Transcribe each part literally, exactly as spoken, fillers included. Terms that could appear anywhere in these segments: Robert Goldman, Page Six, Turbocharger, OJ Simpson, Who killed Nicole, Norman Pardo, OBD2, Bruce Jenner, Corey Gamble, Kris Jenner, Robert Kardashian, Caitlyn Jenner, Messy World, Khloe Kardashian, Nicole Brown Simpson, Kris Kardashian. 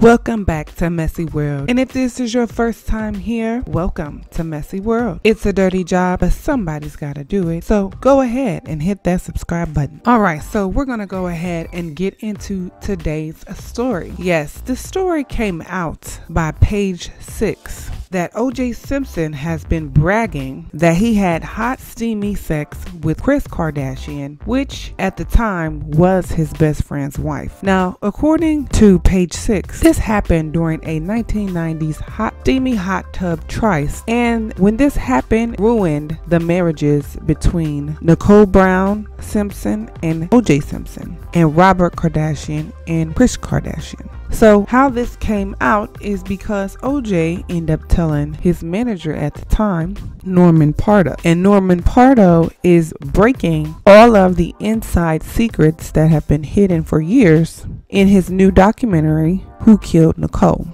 Welcome back to Messy World, and if this is your first time here, welcome to Messy World. It's a dirty job, but somebody's got to do it, so go ahead and hit that subscribe button. All right, so we're gonna go ahead and get into today's story. Yes, the story came out by Page Six that O J Simpson has been bragging that he had hot, steamy sex with Kris Kardashian, which at the time was his best friend's wife. Now, according to Page Six, this happened during a nineteen nineties hot, steamy hot tub tryst, and when this happened, ruined the marriages between Nicole Brown Simpson and O J Simpson, and Robert Kardashian and Kris Kardashian. So how this came out is because O J ended up telling his manager at the time, Norman Pardo. And Norman Pardo is breaking all of the inside secrets that have been hidden for years in his new documentary, Who Killed Nicole.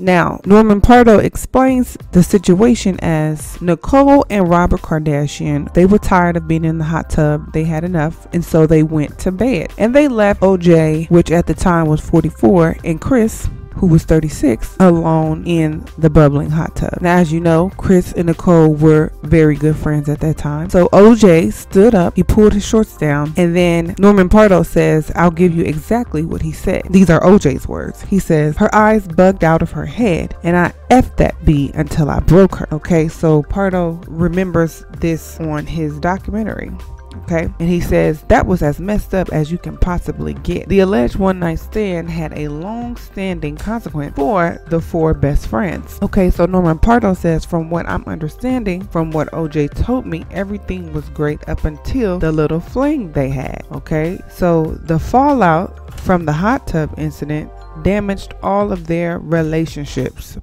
Now, Norman Pardo explains the situation as Nicole and Robert Kardashian, they were tired of being in the hot tub. They had enough, and so they went to bed. And they left O J, which at the time was forty-four, and Kris, who was thirty-six, alone in the bubbling hot tub. Now, as you know, Kris and Nicole were very good friends at that time. So O J stood up, he pulled his shorts down, and then Norman Pardo says, I'll give you exactly what he said. These are O J's words. He says, her eyes bugged out of her head, and I effed that bee until I broke her. Okay, so Pardo remembers this on his documentary. Okay, and he says that was as messed up as you can possibly get. The alleged one-night stand had a long-standing consequence for the four best friends. Okay, so Norman Pardo says, from what I'm understanding, from what O J told me, everything was great up until the little fling they had. Okay, so the fallout from the hot tub incident damaged all of their relationships,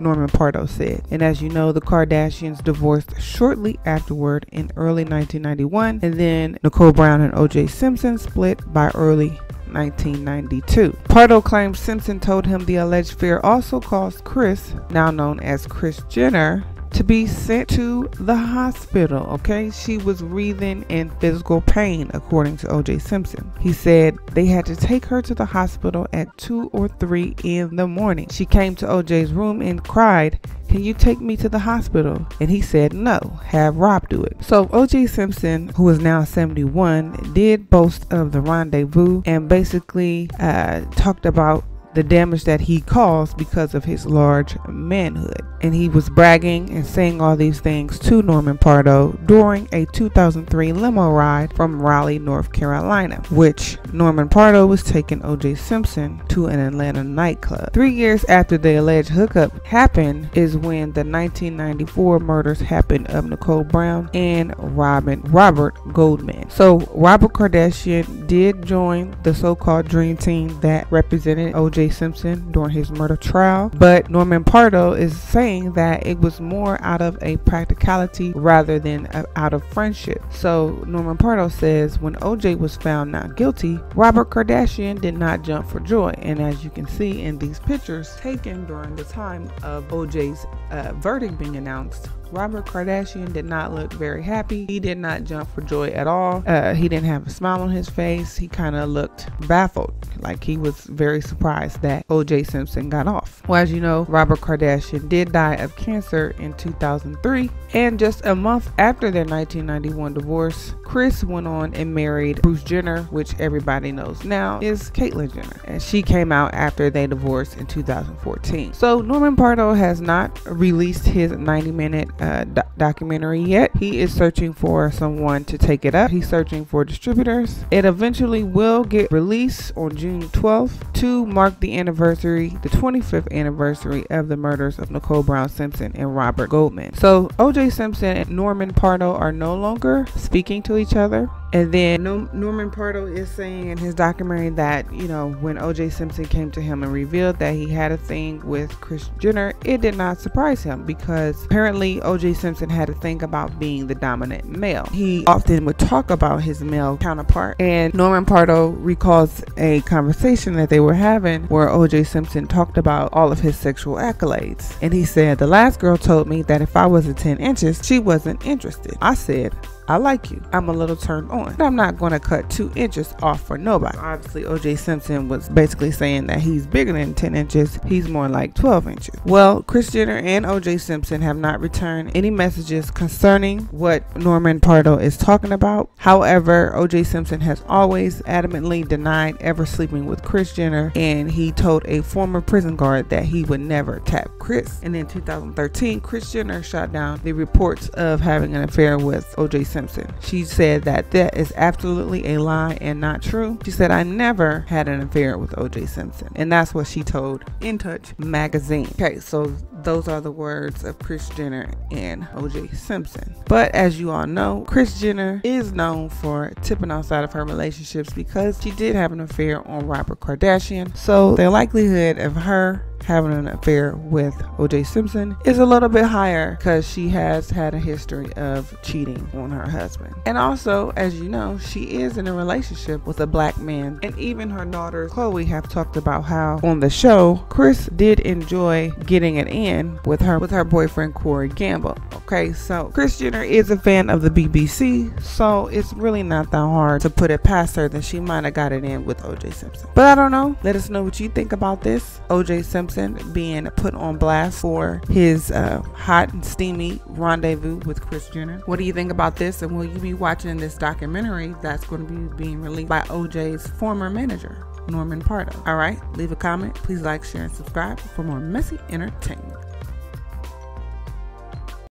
Norman Pardo said. And as you know, the Kardashians divorced shortly afterward in early nineteen ninety-one, and then Nicole Brown and O J Simpson split by early nineteen ninety-two. Pardo claims Simpson told him the alleged affair also caused Kris, now known as Kris Jenner, to be sent to the hospital. Okay, she was writhing in physical pain, according to O J Simpson. He said they had to take her to the hospital at two or three in the morning. She came to O J's room and cried, can you take me to the hospital? And he said, no, have Rob do it. So O J Simpson, who is now seventy-one, did boast of the rendezvous and basically uh, talked about the damage that he caused because of his large manhood. And he was bragging and saying all these things to Norman Pardo during a two thousand three limo ride from Raleigh, North Carolina, which Norman Pardo was taking O J Simpson to an Atlanta nightclub. Three years after the alleged hookup happened is when the nineteen ninety-four murders happened of Nicole Brown and Robin, Robert Goldman. So Robert Kardashian did join the so-called dream team that represented O J Simpson during his murder trial, but Norman Pardo is saying that it was more out of a practicality rather than a, out of friendship. So Norman Pardo says when O J was found not guilty, Robert Kardashian did not jump for joy, and as you can see in these pictures taken during the time of O J's uh, verdict being announced, Robert Kardashian did not look very happy. He did not jump for joy at all. Uh, he didn't have a smile on his face. He kind of looked baffled, like he was very surprised that O J Simpson got off. Well, as you know, Robert Kardashian did die of cancer in two thousand three. And just a month after their nineteen ninety-one divorce, Kris went on and married Bruce Jenner, which everybody knows now is Caitlyn Jenner. And she came out after they divorced in two thousand fourteen. So Norman Pardo has not released his ninety minute Uh, do documentary yet. He is searching for someone to take it up. He's searching for distributors. It eventually will get released on June twelfth to mark the anniversary, the twenty-fifth anniversary of the murders of Nicole Brown Simpson and Robert Goldman. So O J Simpson and Norman Pardo are no longer speaking to each other. And then Norman Pardo is saying in his documentary that, you know, when O J Simpson came to him and revealed that he had a thing with Kris Jenner, it did not surprise him because apparently O J Simpson had to think about being the dominant male. He often would talk about his male counterpart, and Norman Pardo recalls a conversation that they were having where O J Simpson talked about all of his sexual accolades. And he said, the last girl told me that if I wasn't ten inches, she wasn't interested. I said, I like you. I'm a little turned on. But I'm not going to cut two inches off for nobody. Obviously, O J Simpson was basically saying that he's bigger than ten inches. He's more like twelve inches. Well, Kris Jenner and O J Simpson have not returned any messages concerning what Norman Pardo is talking about. However, O J Simpson has always adamantly denied ever sleeping with Kris Jenner, and he told a former prison guard that he would never tap Kris. And in two thousand thirteen, Kris Jenner shot down the reports of having an affair with O J Simpson. She said that that is absolutely a lie and not true. She said, I never had an affair with O J Simpson. And that's what she told In Touch magazine. Okay, so those are the words of Kris Jenner and O J Simpson. But as you all know, Kris Jenner is known for tipping outside of her relationships because she did have an affair on Robert Kardashian. So the likelihood of her having an affair with O J Simpson is a little bit higher because she has had a history of cheating on her husband. And also, as you know, she is in a relationship with a black man. And even her daughter Chloe have talked about how on the show, Kris did enjoy getting it in with her with her boyfriend Corey Gamble. Okay, so Kris Jenner is a fan of the B B C, so it's really not that hard to put it past her that she might have got it in with O J Simpson. But I don't know. Let us know what you think about this. O J Simpson being put on blast for his uh, hot and steamy rendezvous with Kris Jenner. What do you think about this? And will you be watching this documentary that's going to be being released by O J's former manager, Norman Pardo? All right, leave a comment. Please like, share, and subscribe for more messy entertainment.